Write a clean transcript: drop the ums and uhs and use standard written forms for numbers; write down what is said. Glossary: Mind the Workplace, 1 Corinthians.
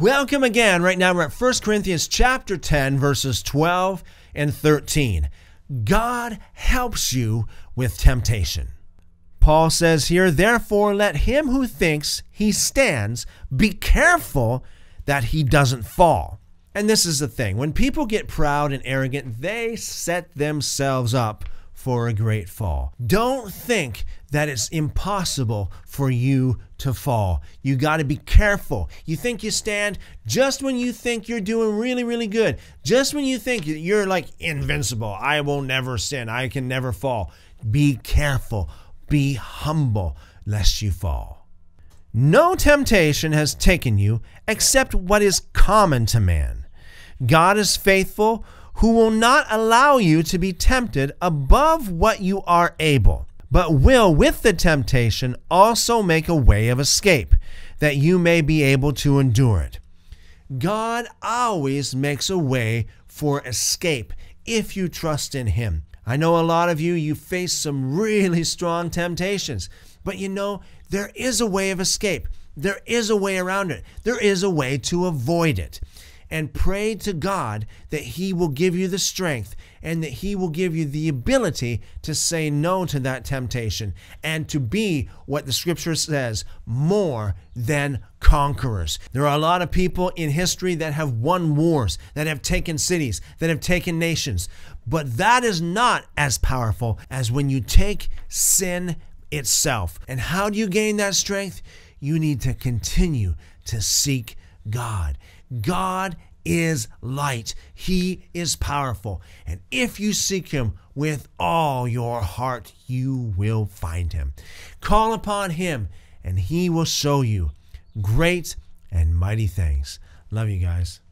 Welcome again. Right now we're at 1 Corinthians chapter 10, verses 12 and 13. God helps you with temptation. Paul says here, therefore let him who thinks he stands be careful that he doesn't fall. And this is the thing. When people get proud and arrogant, they set themselves up for a great fall. Don't think that it's impossible for you to fall. You got to be careful. You think you stand just when you think you're doing really, really good. Just when you think you're like invincible. I will never sin. I can never fall. Be careful. Be humble lest you fall. No temptation has taken you except what is common to man. God is faithful, who will not allow you to be tempted above what you are able, but will with the temptation also make a way of escape, that you may be able to endure it. God always makes a way for escape if you trust in Him. I know a lot of you face some really strong temptations, but you know, there is a way of escape. There is a way around it. There is a way to avoid it. And pray to God that He will give you the strength and that He will give you the ability to say no to that temptation and to be what the Scripture says, more than conquerors. There are a lot of people in history that have won wars, that have taken cities, that have taken nations, but that is not as powerful as when you take sin itself. And how do you gain that strength? You need to continue to seek God. God is light. He is powerful. And if you seek Him with all your heart, you will find Him. Call upon Him, and He will show you great and mighty things. Love you guys.